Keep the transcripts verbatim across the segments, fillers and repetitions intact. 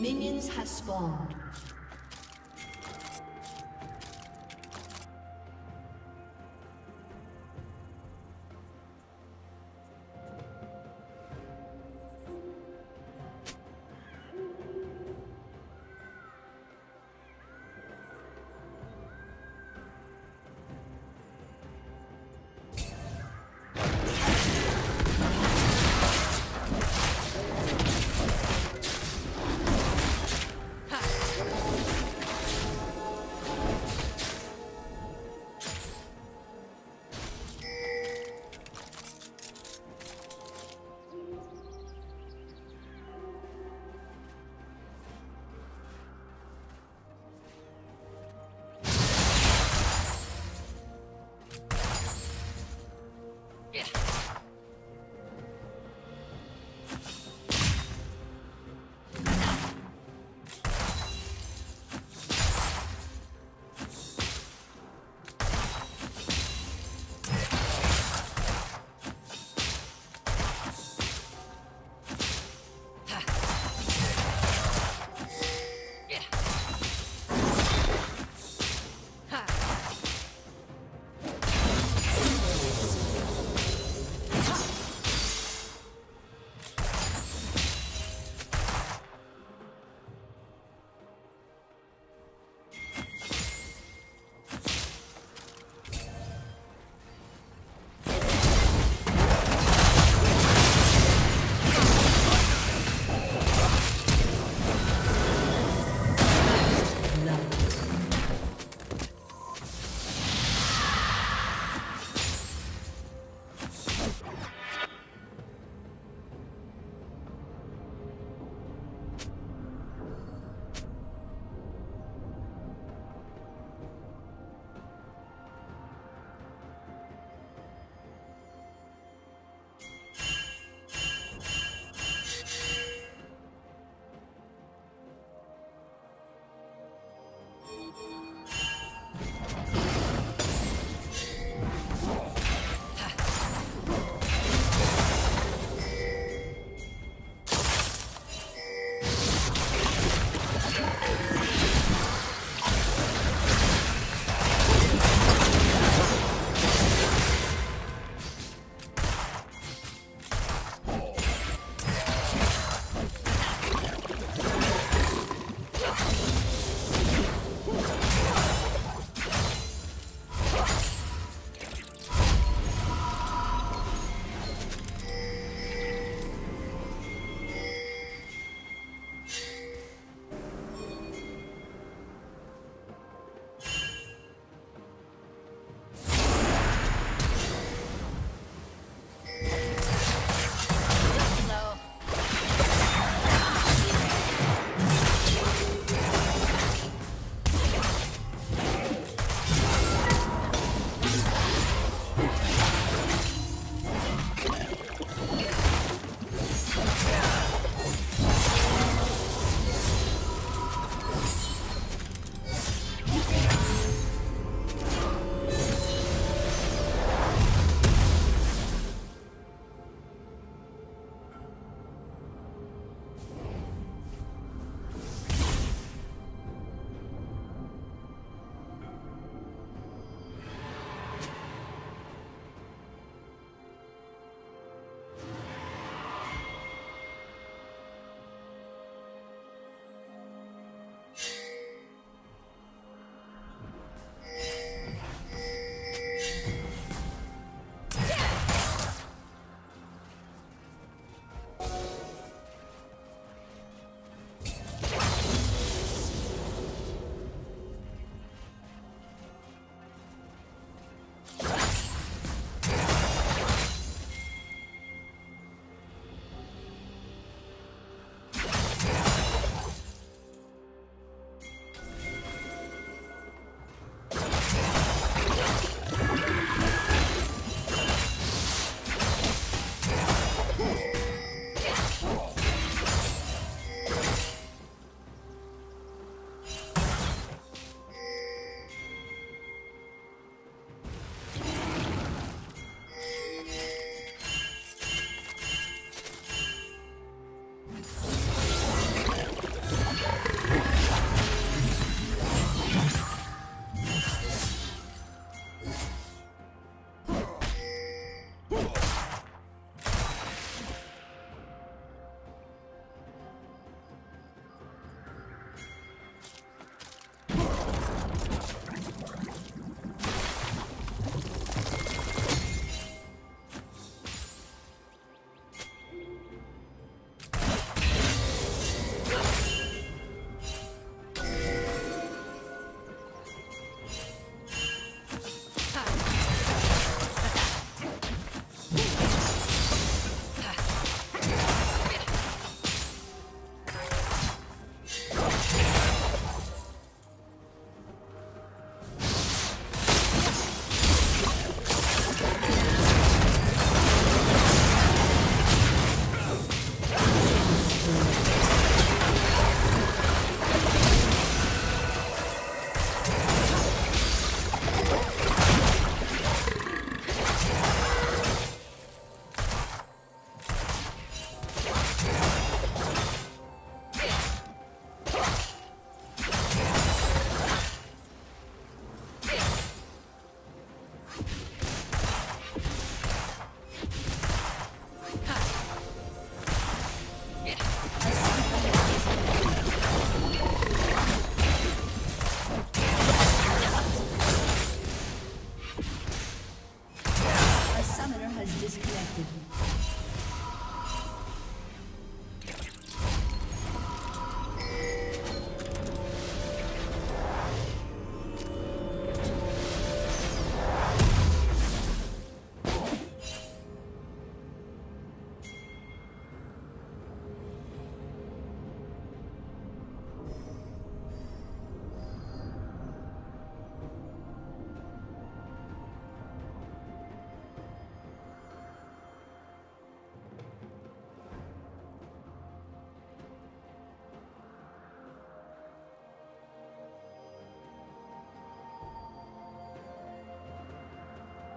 Minions have spawned. Let's go.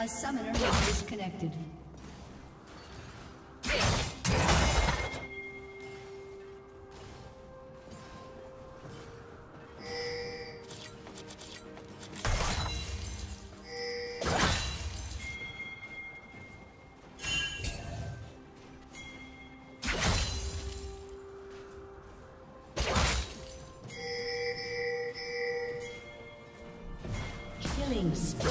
A summoner has disconnected. Killing spree.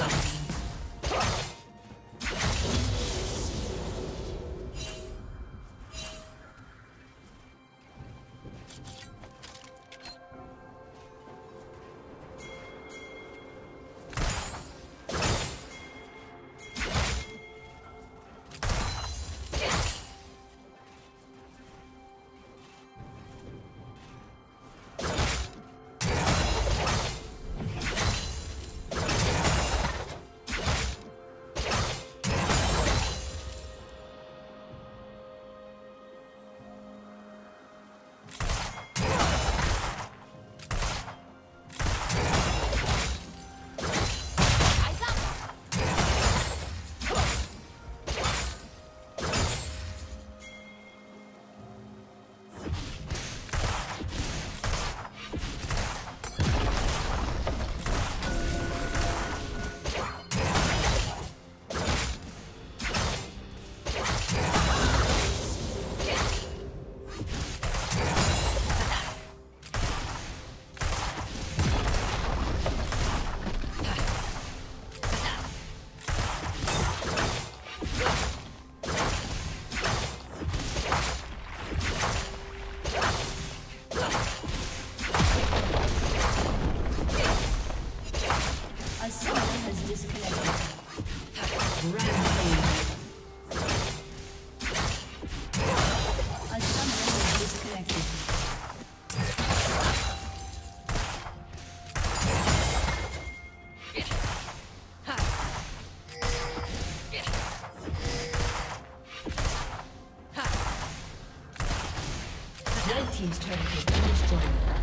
Team's turret has been destroyed.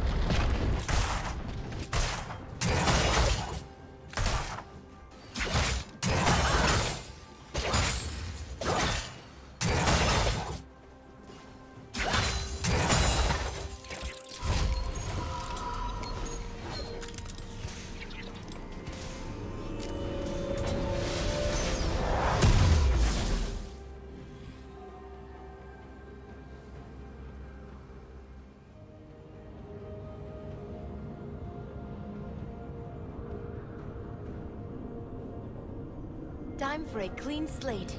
Time for a clean slate.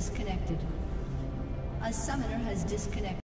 disconnected. A summoner has disconnected.